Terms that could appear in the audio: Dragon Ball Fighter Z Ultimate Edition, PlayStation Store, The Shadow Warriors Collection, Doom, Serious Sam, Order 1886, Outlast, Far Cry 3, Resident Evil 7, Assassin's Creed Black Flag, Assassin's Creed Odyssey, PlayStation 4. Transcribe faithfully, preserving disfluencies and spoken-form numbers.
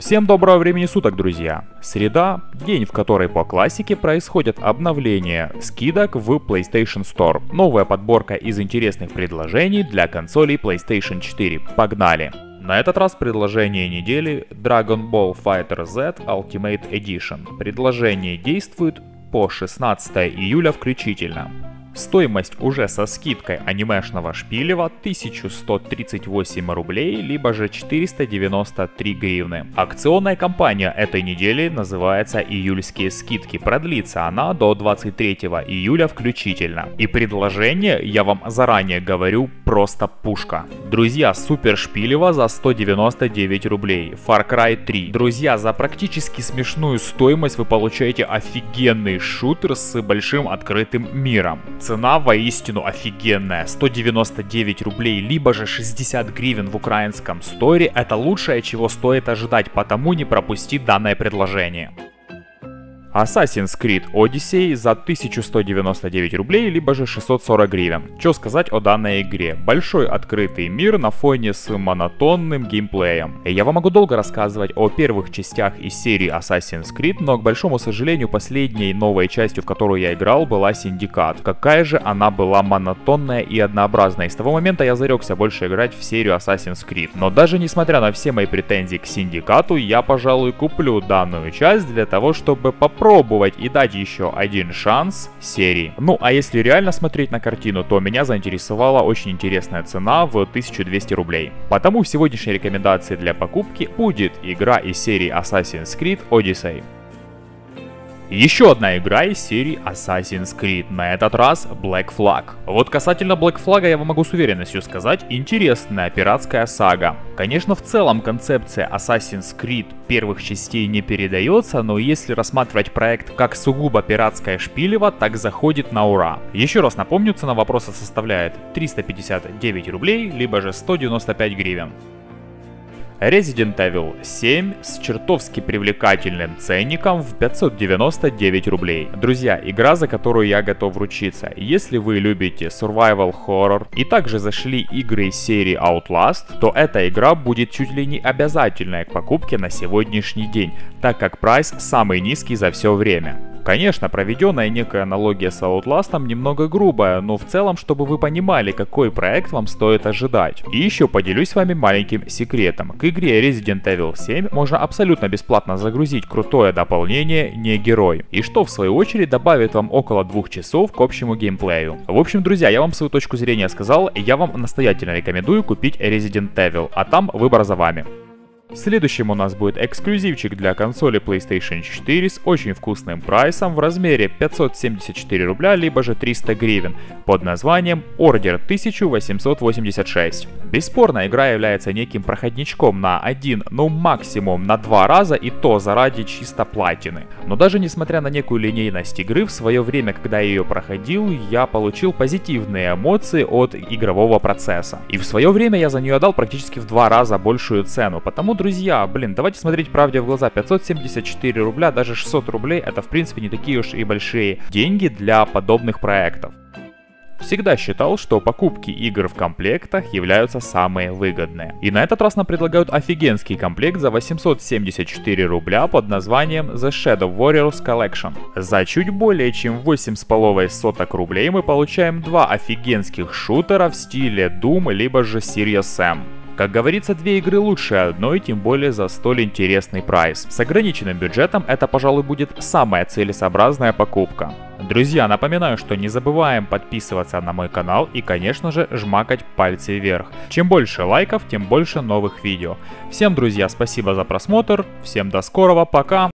Всем доброго времени суток, друзья! Среда – день, в который по классике происходит обновление скидок в PlayStation Store. Новая подборка из интересных предложений для консолей PlayStation четыре. Погнали! На этот раз предложение недели – Dragon Ball Fighter Z Ultimate Edition. Предложение действует по шестнадцатое июля включительно. Стоимость уже со скидкой анимешного шпилева тысяча сто тридцать восемь рублей, либо же четыреста девяносто три гривны. Акционная кампания этой недели называется «Июльские скидки». Продлится она до двадцать третьего июля включительно. И предложение, я вам заранее говорю, просто пушка. Друзья, супер шпилево за сто девяносто девять рублей. Far Cry три. Друзья, за практически смешную стоимость вы получаете офигенный шутер с большим открытым миром. Цена воистину офигенная, сто девяносто девять рублей, либо же шестьдесят гривен в украинском сторе, это лучшее, чего стоит ожидать, потому не пропусти данное предложение. Assassin's Creed Odyssey за тысяча сто девяносто девять рублей, либо же шестьсот сорок гривен. Что сказать о данной игре? Большой открытый мир на фоне с монотонным геймплеем. Я вам могу долго рассказывать о первых частях из серии Assassin's Creed, но, к большому сожалению, последней новой частью, в которую я играл, была Синдикат. Какая же она была монотонная и однообразная. И с того момента я зарекся больше играть в серию Assassin's Creed. Но даже несмотря на все мои претензии к Синдикату, я, пожалуй, куплю данную часть для того, чтобы попробовать. Пробовать и дать еще один шанс серии. Ну а если реально смотреть на картину, то меня заинтересовала очень интересная цена в тысячу двести рублей. Потому в сегодняшней рекомендации для покупки будет игра из серии Assassin's Creed Odyssey. Еще одна игра из серии Assassin's Creed, на этот раз Black Flag. Вот касательно Black Flag я вам могу с уверенностью сказать, интересная пиратская сага. Конечно, в целом концепция Assassin's Creed первых частей не передается, но если рассматривать проект как сугубо пиратское шпилево, так заходит на ура. Еще раз напомню, цена вопроса составляет триста пятьдесят девять рублей, либо же сто девяносто пять гривен. Resident Evil семь с чертовски привлекательным ценником в пятьсот девяносто девять рублей. Друзья, игра, за которую я готов ручиться. Если вы любите survival horror и также зашли игры из серии Outlast, то эта игра будет чуть ли не обязательная к покупке на сегодняшний день, так как прайс самый низкий за все время. Конечно, проведенная некая аналогия с Outlast'ом немного грубая, но в целом, чтобы вы понимали, какой проект вам стоит ожидать. И еще поделюсь с вами маленьким секретом. К игре Resident Evil семь можно абсолютно бесплатно загрузить крутое дополнение «Не герой», и что в свою очередь добавит вам около двух часов к общему геймплею. В общем, друзья, я вам свою точку зрения сказал, я вам настоятельно рекомендую купить Resident Evil, а там выбор за вами. Следующим у нас будет эксклюзивчик для консоли PlayStation четыре с очень вкусным прайсом в размере пятьсот семьдесят четыре рубля, либо же триста гривен, под названием Order тысяча восемьсот восемьдесят шесть. Бесспорно, игра является неким проходничком на один, ну максимум на два раза, и то заради чисто платины. Но даже несмотря на некую линейность игры, в свое время, когда я ее проходил, я получил позитивные эмоции от игрового процесса. И в свое время я за нее дал практически в два раза большую цену, потому, друзья, блин, давайте смотреть правде в глаза, пятьсот семьдесят четыре рубля, даже шестьсот рублей, это в принципе не такие уж и большие деньги для подобных проектов. Всегда считал, что покупки игр в комплектах являются самые выгодные. И на этот раз нам предлагают офигенский комплект за восемьсот семьдесят четыре рубля под названием The Shadow Warriors Collection. За чуть более чем восемь с половиной соток рублей мы получаем два офигенских шутера в стиле Doom либо же Serious Sam. Как говорится, две игры лучше одной, тем более за столь интересный прайс. С ограниченным бюджетом это, пожалуй, будет самая целесообразная покупка. Друзья, напоминаю, что не забываем подписываться на мой канал и, конечно же, жмакать пальцы вверх. Чем больше лайков, тем больше новых видео. Всем, друзья, спасибо за просмотр, всем до скорого, пока!